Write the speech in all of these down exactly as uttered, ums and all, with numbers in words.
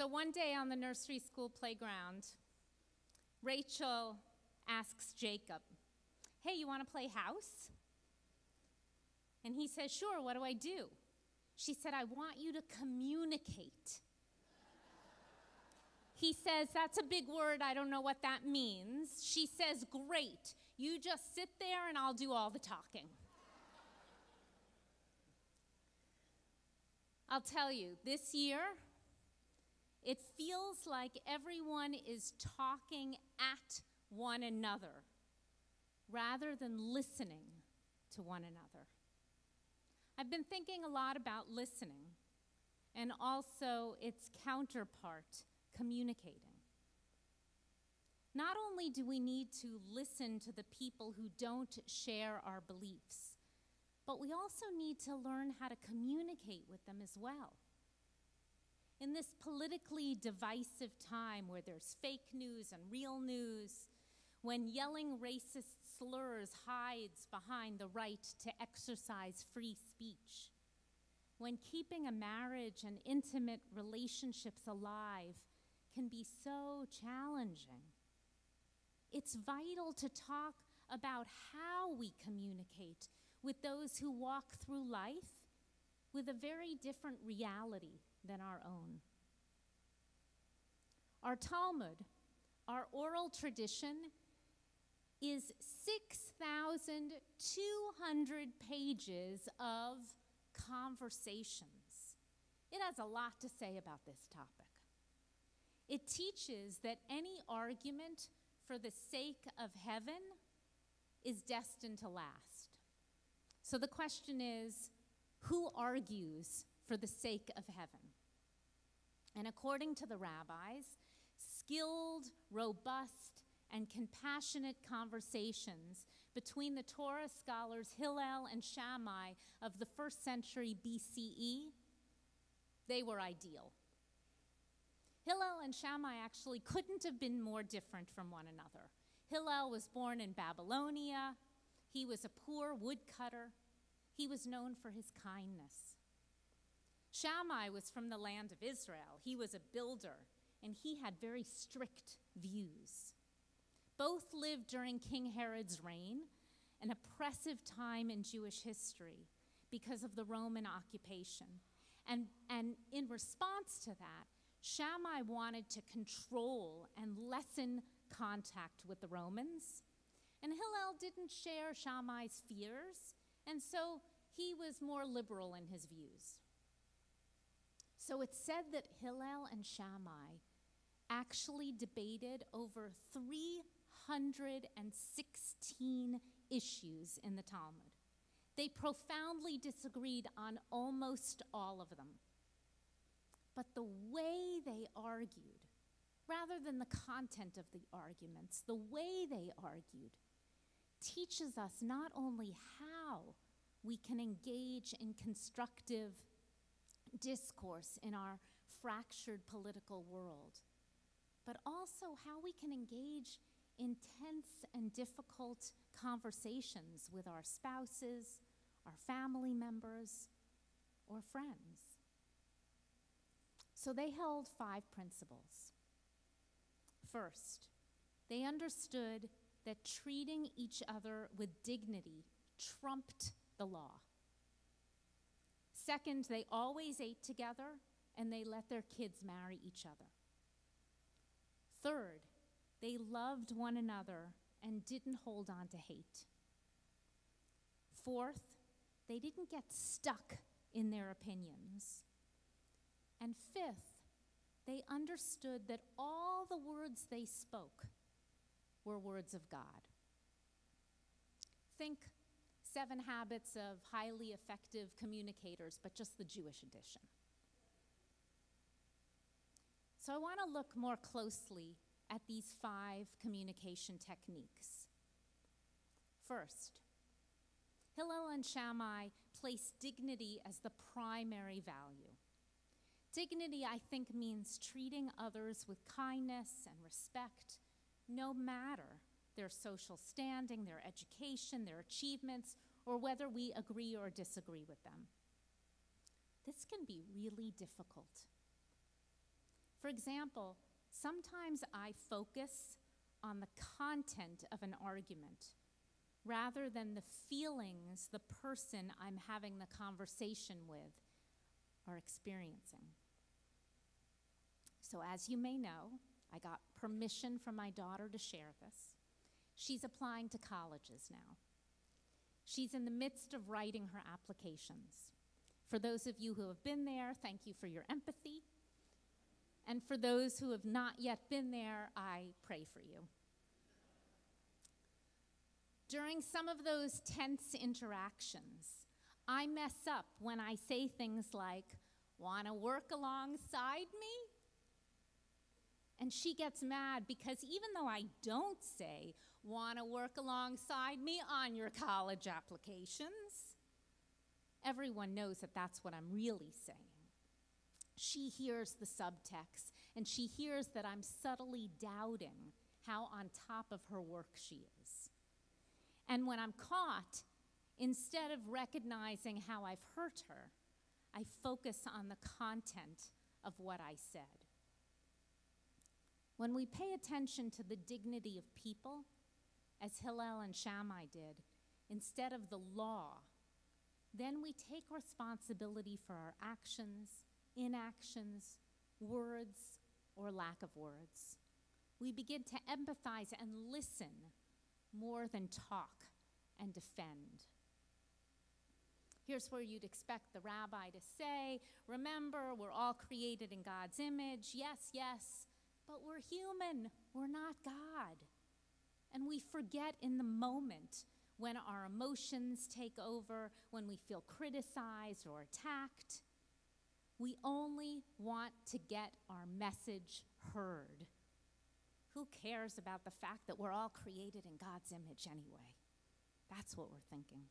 So one day on the nursery school playground, Rachel asks Jacob, hey, you want to play house? And he says, sure, what do I do? She said, I want you to communicate. He says, that's a big word, I don't know what that means. She says, great, you just sit there and I'll do all the talking. I'll tell you, this year, it feels like everyone is talking at one another rather than listening to one another. I've been thinking a lot about listening and also its counterpart, communicating. Not only do we need to listen to the people who don't share our beliefs, but we also need to learn how to communicate with them as well. In this politically divisive time where there's fake news and real news, when yelling racist slurs hides behind the right to exercise free speech, when keeping a marriage and intimate relationships alive can be so challenging, it's vital to talk about how we communicate with those who walk through life with a very different reality than our own. Our Talmud, our oral tradition, is six thousand two hundred pages of conversations. It has a lot to say about this topic. It teaches that any argument for the sake of heaven is destined to last. So the question is, who argues for the sake of heaven? And according to the rabbis, skilled, robust, and compassionate conversations between the Torah scholars Hillel and Shammai of the first century B C E, they were ideal. Hillel and Shammai actually couldn't have been more different from one another. Hillel was born in Babylonia. He was a poor woodcutter. He was known for his kindness. Shammai was from the land of Israel. He was a builder, and he had very strict views. Both lived during King Herod's reign, an oppressive time in Jewish history because of the Roman occupation. And, and in response to that, Shammai wanted to control and lessen contact with the Romans. And Hillel didn't share Shammai's fears, and so he was more liberal in his views. So it's said that Hillel and Shammai actually debated over three hundred sixteen issues in the Talmud. They profoundly disagreed on almost all of them. But the way they argued, rather than the content of the arguments, the way they argued teaches us not only how we can engage in constructive discourse in our fractured political world, but also how we can engage intense and difficult conversations with our spouses, our family members, or friends. So they held five principles. First, they understood that treating each other with dignity trumped the law. Second, they always ate together and they let their kids marry each other. Third, they loved one another and didn't hold on to hate. Fourth, they didn't get stuck in their opinions. And fifth, they understood that all the words they spoke were words of God. Think Seven Habits of Highly Effective Communicators, but just the Jewish edition. So I want to look more closely at these five communication techniques. First, Hillel and Shammai place dignity as the primary value. Dignity, I think, means treating others with kindness and respect, no matter their social standing, their education, their achievements, or whether we agree or disagree with them. This can be really difficult. For example, sometimes I focus on the content of an argument rather than the feelings the person I'm having the conversation with are experiencing. So as you may know, I got permission from my daughter to share this. She's applying to colleges now. She's in the midst of writing her applications. For those of you who have been there, thank you for your empathy. And for those who have not yet been there, I pray for you. During some of those tense interactions, I mess up when I say things like, "Want to work alongside me?" And she gets mad because even though I don't say, "Want to work alongside me on your college applications," everyone knows that that's what I'm really saying. She hears the subtext, and she hears that I'm subtly doubting how on top of her work she is. And when I'm caught, instead of recognizing how I've hurt her, I focus on the content of what I said. When we pay attention to the dignity of people, as Hillel and Shammai did, instead of the law, then we take responsibility for our actions, inactions, words, or lack of words. We begin to empathize and listen more than talk and defend. Here's where you'd expect the rabbi to say, "Remember, we're all created in God's image. Yes, yes. But we're human, we're not God." And we forget in the moment when our emotions take over, when we feel criticized or attacked. We only want to get our message heard. Who cares about the fact that we're all created in God's image anyway? That's what we're thinking.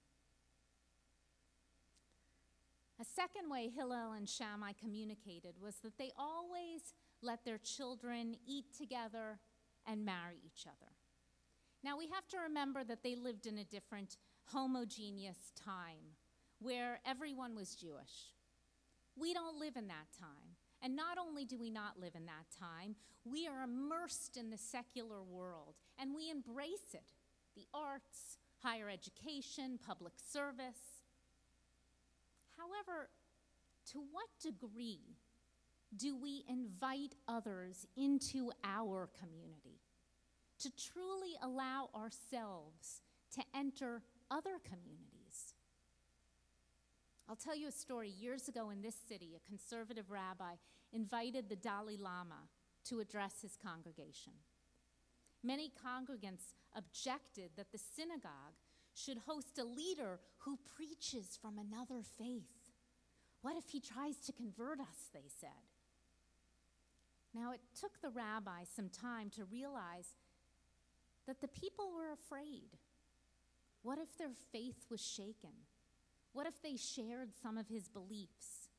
A second way Hillel and Shammai communicated was that they always let their children eat together and marry each other. Now we have to remember that they lived in a different homogeneous time where everyone was Jewish. We don't live in that time. And not only do we not live in that time, we are immersed in the secular world and we embrace it. The arts, higher education, public service. However, to what degree do we invite others into our community to truly allow ourselves to enter other communities? I'll tell you a story. Years ago in this city, a conservative rabbi invited the Dalai Lama to address his congregation. Many congregants objected that the synagogue should host a leader who preaches from another faith. "What if he tries to convert us?" they said. Now, it took the rabbi some time to realize that the people were afraid. What if their faith was shaken? What if they shared some of his beliefs?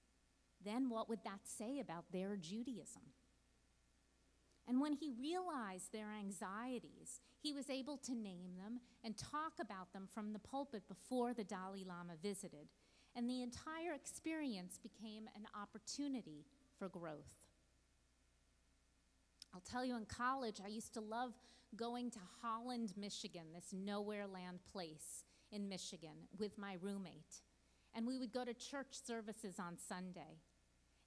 Then what would that say about their Judaism? And when he realized their anxieties, he was able to name them and talk about them from the pulpit before the Dalai Lama visited. And the entire experience became an opportunity for growth. I'll tell you, in college, I used to love going to Holland, Michigan, this nowhere land place in Michigan, with my roommate. And we would go to church services on Sunday.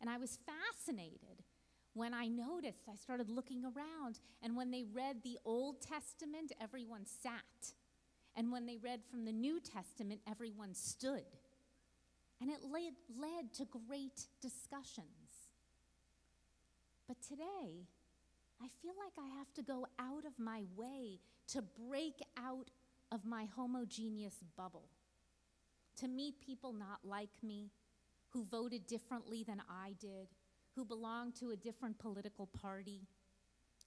And I was fascinated when I noticed, I started looking around, and when they read the Old Testament, everyone sat. And when they read from the New Testament, everyone stood. And it led, led to great discussions. But today, I feel like I have to go out of my way to break out of my homogeneous bubble, to meet people not like me, who voted differently than I did, who belong to a different political party,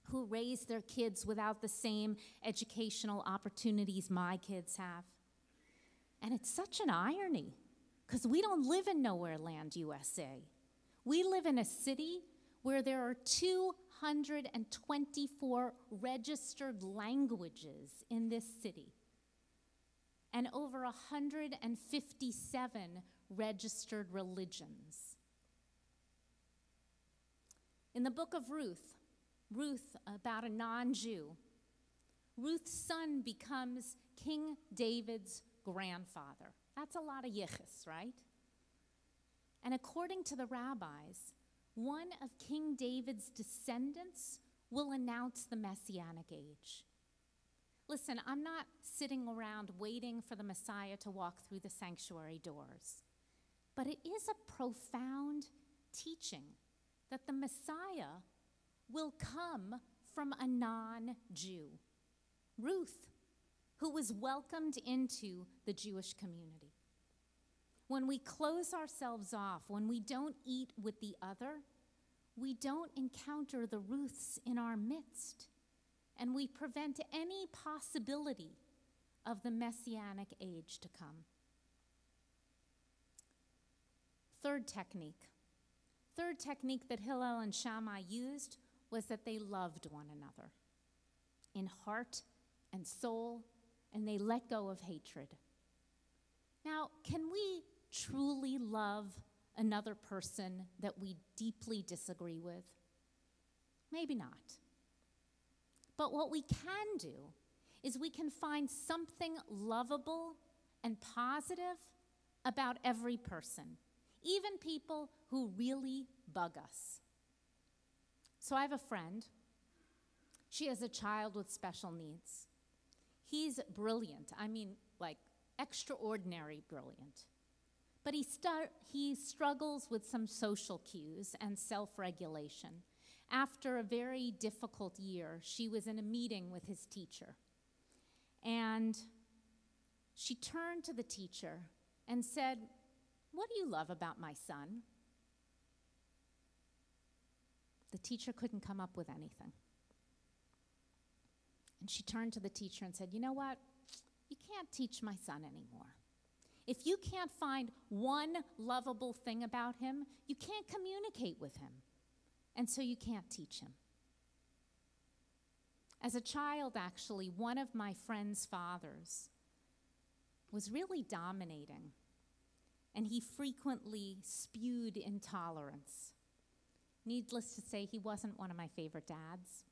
who raised their kids without the same educational opportunities my kids have. And it's such an irony, because we don't live in nowhere land, U S A. We live in a city where there are two hundred twenty-four registered languages in this city and over one hundred fifty-seven registered religions. In the book of Ruth, Ruth about a non-Jew, Ruth's son becomes King David's grandfather. That's a lot of yichus, right? And according to the rabbis, one of King David's descendants will announce the Messianic Age. Listen, I'm not sitting around waiting for the Messiah to walk through the sanctuary doors, but it is a profound teaching that the Messiah will come from a non-Jew. Ruth, who was welcomed into the Jewish community. When we close ourselves off, when we don't eat with the other, we don't encounter the Ruths in our midst, and we prevent any possibility of the Messianic age to come. Third technique. Third technique that Hillel and Shammai used was that they loved one another in heart and soul, and they let go of hatred. Now, can we truly love another person that we deeply disagree with? Maybe not. But what we can do is we can find something lovable and positive about every person, even people who really bug us. So I have a friend. She has a child with special needs. He's brilliant. I mean, like, extraordinary brilliant. But he, he struggles with some social cues and self-regulation. After a very difficult year, she was in a meeting with his teacher. And she turned to the teacher and said, "What do you love about my son?" The teacher couldn't come up with anything. And she turned to the teacher and said, "You know what? You can't teach my son anymore. If you can't find one lovable thing about him, you can't communicate with him, and so you can't teach him." As a child, actually, one of my friend's fathers was really dominating, and he frequently spewed intolerance. Needless to say, he wasn't one of my favorite dads.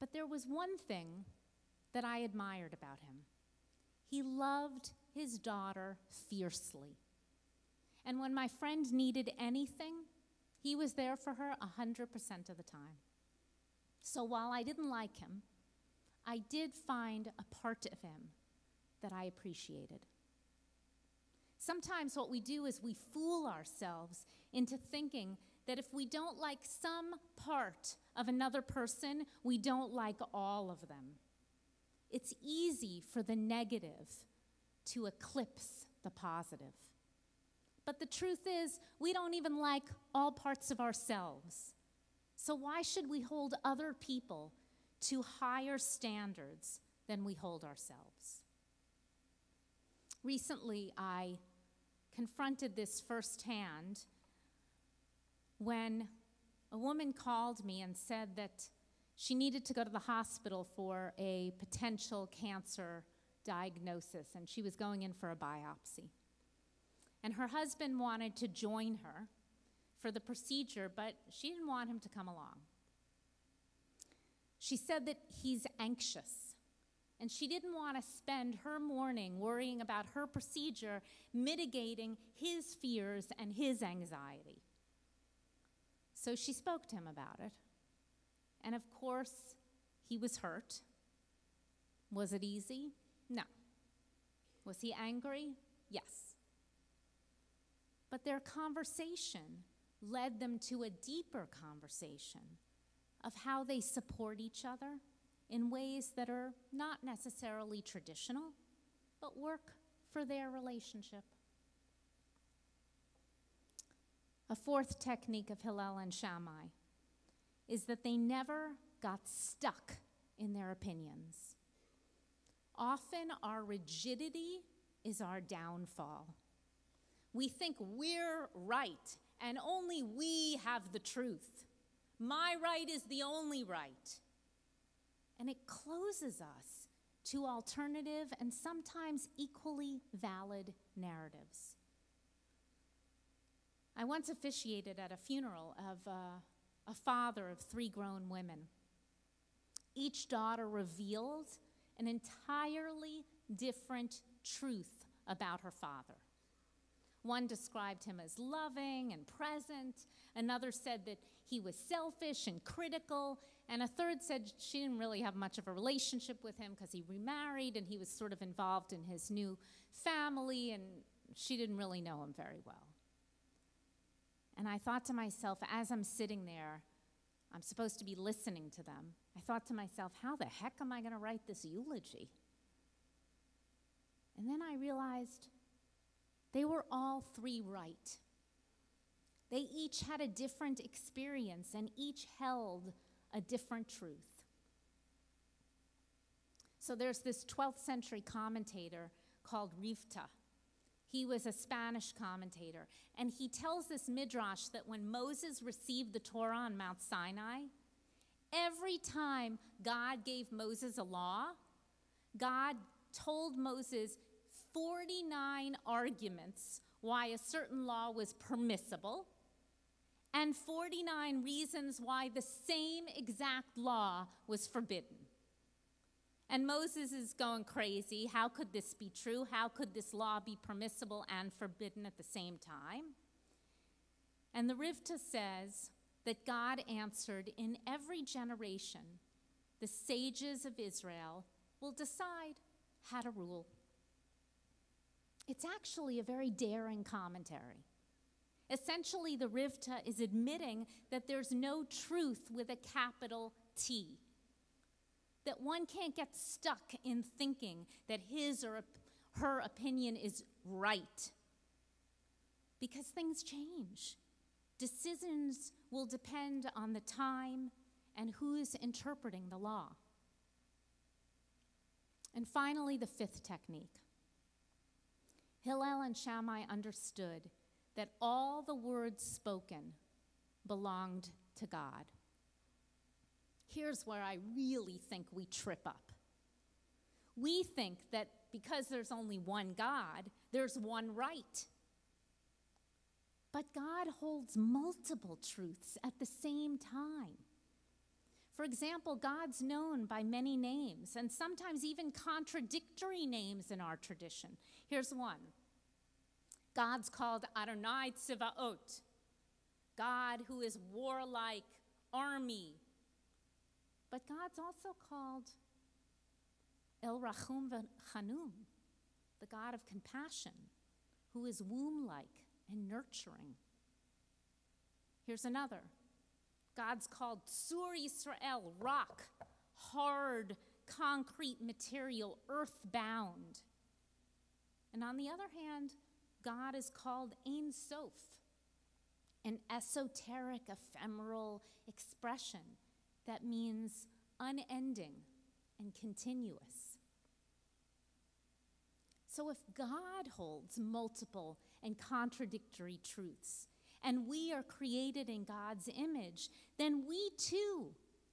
But there was one thing that I admired about him. He loved his daughter fiercely. And when my friend needed anything, he was there for her one hundred percent of the time. So while I didn't like him, I did find a part of him that I appreciated. Sometimes what we do is we fool ourselves into thinking that if we don't like some part of another person, we don't like all of them. It's easy for the negative to eclipse the positive. But the truth is, we don't even like all parts of ourselves. So why should we hold other people to higher standards than we hold ourselves? Recently, I confronted this firsthand when a woman called me and said that she needed to go to the hospital for a potential cancer diagnosis, and she was going in for a biopsy. And her husband wanted to join her for the procedure, but she didn't want him to come along. She said that he's anxious, and she didn't want to spend her morning worrying about her procedure, mitigating his fears and his anxiety. So she spoke to him about it. And of course, he was hurt. Was it easy? No. Was he angry? Yes. But their conversation led them to a deeper conversation of how they support each other in ways that are not necessarily traditional, but work for their relationship. A fourth technique of Hillel and Shammai is that they never got stuck in their opinions. Often our rigidity is our downfall. We think we're right and only we have the truth. My right is the only right. And it closes us to alternative and sometimes equally valid narratives. I once officiated at a funeral of uh, a father of three grown women. Each daughter revealed an entirely different truth about her father. One described him as loving and present. Another said that he was selfish and critical. And a third said she didn't really have much of a relationship with him because he remarried and he was sort of involved in his new family and she didn't really know him very well. And I thought to myself, as I'm sitting there, I'm supposed to be listening to them. I thought to myself, how the heck am I going to write this eulogy? And then I realized they were all three right. They each had a different experience and each held a different truth. So there's this twelfth century commentator called Rivta. He was a Spanish commentator, and he tells this midrash that when Moses received the Torah on Mount Sinai, every time God gave Moses a law, God told Moses forty-nine arguments why a certain law was permissible and forty-nine reasons why the same exact law was forbidden. And Moses is going crazy. How could this be true? How could this law be permissible and forbidden at the same time? And the Rivta says that God answered, in every generation, the sages of Israel will decide how to rule. It's actually a very daring commentary. Essentially, the Rivta is admitting that there's no truth with a capital T, that one can't get stuck in thinking that his or her opinion is right, because things change. Decisions will depend on the time and who's interpreting the law. And finally, the fifth technique. Hillel and Shammai understood that all the words spoken belonged to God. Here's where I really think we trip up. We think that because there's only one God, there's one right. But God holds multiple truths at the same time. For example, God's known by many names, and sometimes even contradictory names in our tradition. Here's one. God's called Adonai Tzivaot, God who is warlike, army. But God's also called El-Rachum V'Hanum, the God of compassion, who is womb-like and nurturing. Here's another. God's called Tzur Yisrael, rock, hard, concrete material, earthbound. And on the other hand, God is called Ein Sof, an esoteric, ephemeral expression that means unending and continuous. So if God holds multiple and contradictory truths, and we are created in God's image, then we too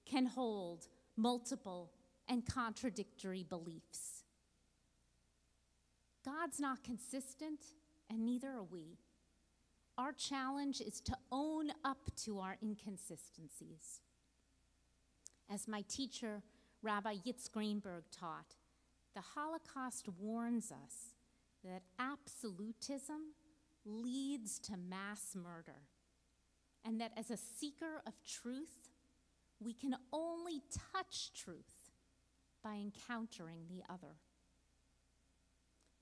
can hold multiple and contradictory beliefs. God's not consistent, and neither are we. Our challenge is to own up to our inconsistencies. As my teacher, Rabbi Yitz Greenberg, taught, the Holocaust warns us that absolutism leads to mass murder, and that as a seeker of truth, we can only touch truth by encountering the other.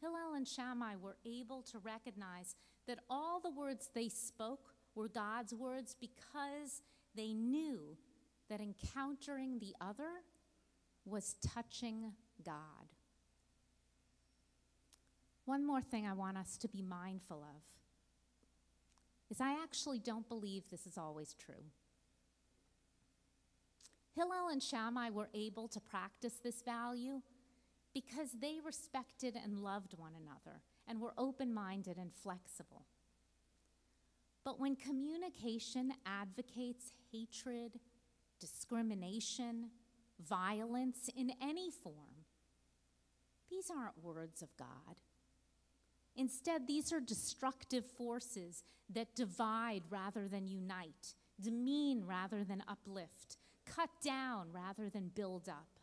Hillel and Shammai were able to recognize that all the words they spoke were God's words because they knew that encountering the other was touching God. One more thing I want us to be mindful of is I actually don't believe this is always true. Hillel and Shammai were able to practice this value because they respected and loved one another and were open-minded and flexible. But when communication advocates hatred, discrimination, violence in any form, these aren't words of God. Instead, these are destructive forces that divide rather than unite, demean rather than uplift, cut down rather than build up,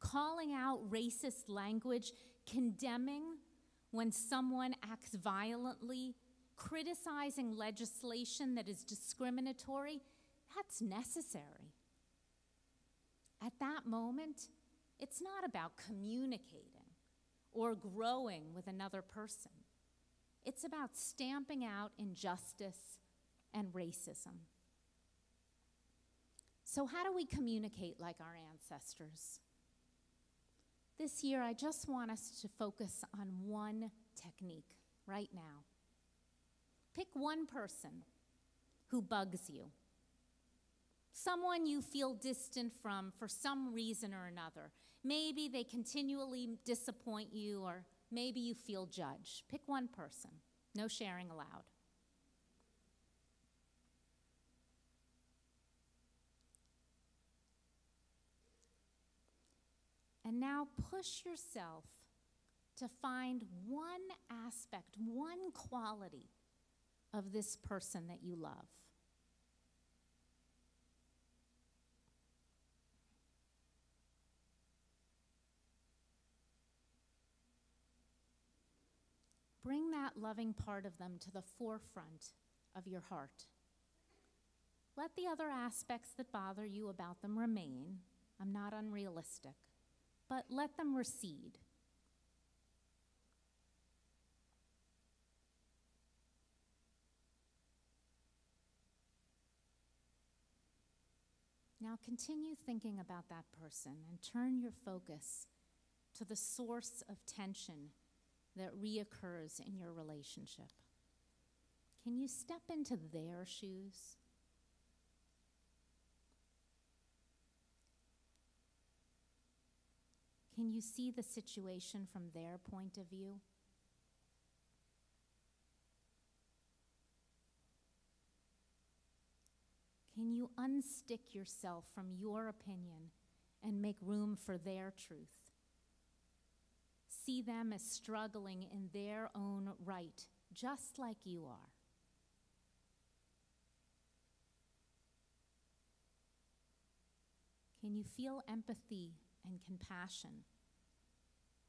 calling out racist language, condemning when someone acts violently, criticizing legislation that is discriminatory. That's necessary. At that moment, it's not about communicating or growing with another person. It's about stamping out injustice and racism. So how do we communicate like our ancestors? This year, I just want us to focus on one technique right now. Pick one person who bugs you, someone you feel distant from for some reason or another. Maybe they continually disappoint you, or maybe you feel judged. Pick one person. No sharing allowed. And now push yourself to find one aspect, one quality of this person that you love. Bring that loving part of them to the forefront of your heart. Let the other aspects that bother you about them remain. I'm not unrealistic, but let them recede. Now continue thinking about that person and turn your focus to the source of tension that reoccurs in your relationship. Can you step into their shoes? Can you see the situation from their point of view? Can you unstick yourself from your opinion and make room for their truth? See them as struggling in their own right, just like you are. Can you feel empathy and compassion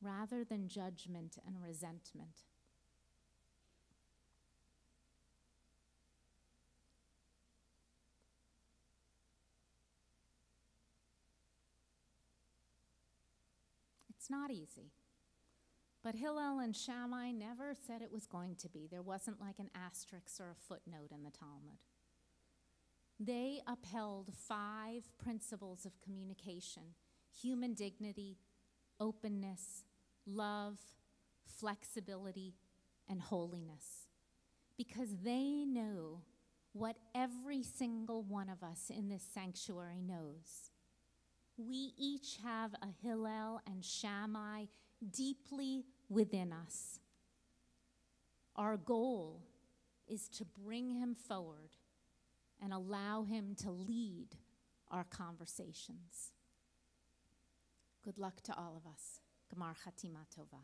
rather than judgment and resentment? It's not easy. But Hillel and Shammai never said it was going to be. There wasn't like an asterisk or a footnote in the Talmud. They upheld five principles of communication: human dignity, openness, love, flexibility, and holiness. Because they know what every single one of us in this sanctuary knows. We each have a Hillel and Shammai deeply within us. Our goal is to bring him forward and allow him to lead our conversations. Good luck to all of us. Gamar Chatima Tova.